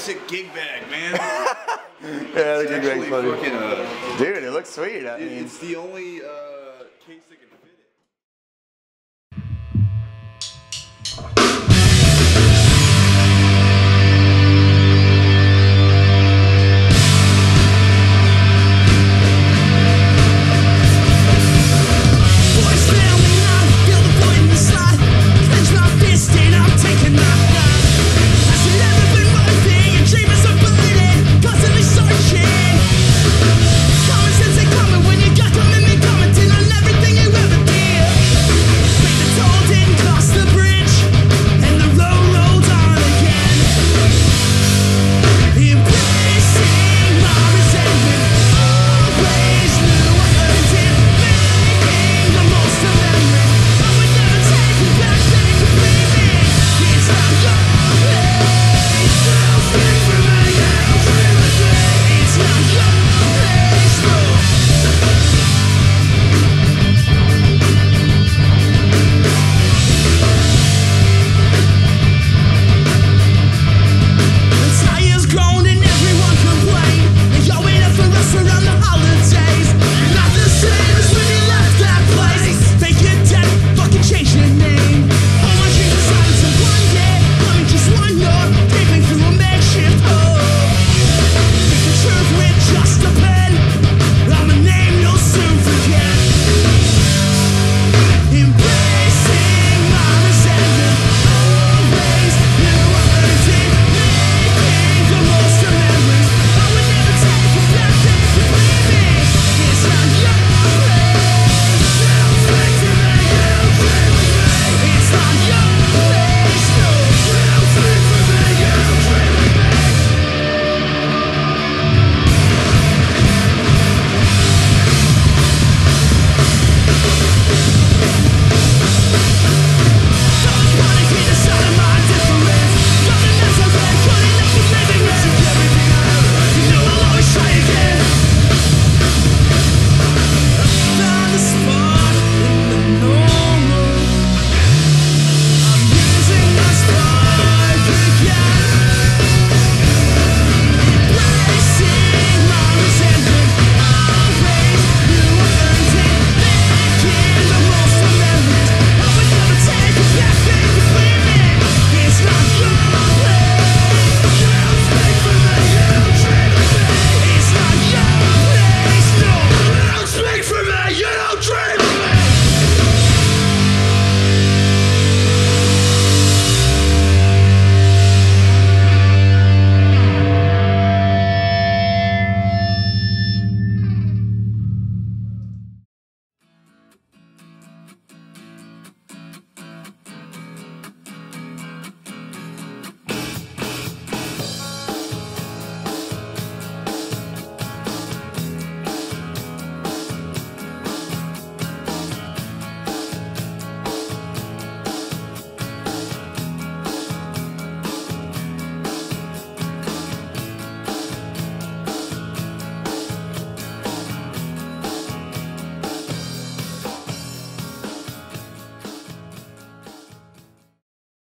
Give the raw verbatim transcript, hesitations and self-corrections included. sick gig bag, man. Yeah, the gig bag's funny. Fucking, uh, dude, it looks sweet. I it, mean. It's the only... Uh,